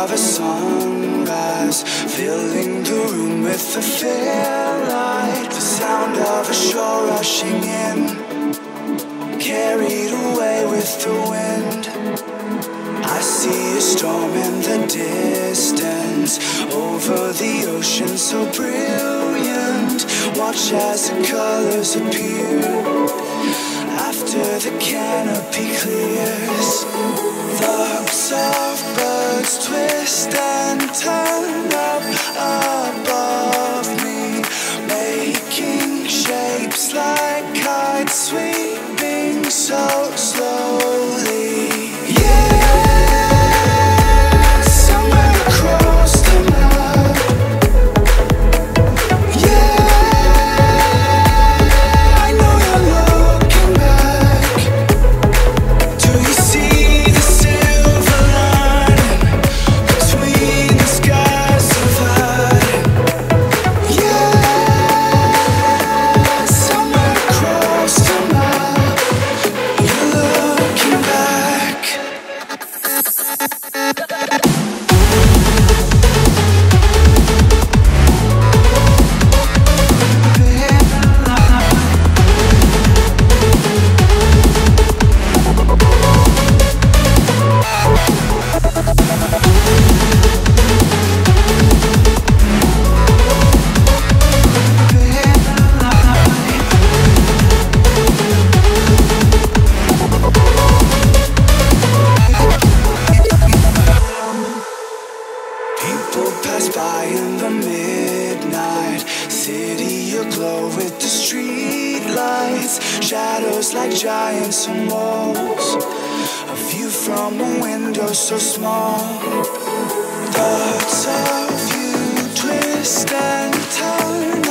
Of a sunrise, filling the room with the fair light. The sound of a shore rushing in, carried away with the wind. I see a storm in the distance, over the ocean so brilliant. Watch as the colors appear, after the canopy clears. The hooks of birds twist and turn up above me, making shapes like kites sweeping so slowly. Yeah, somewhere across the map. Yeah, I know you're looking back. Do you see? By in the midnight city, aglow with the street lights, shadows like giants and walls. A view from a window so small. The hooks of you twist and turn.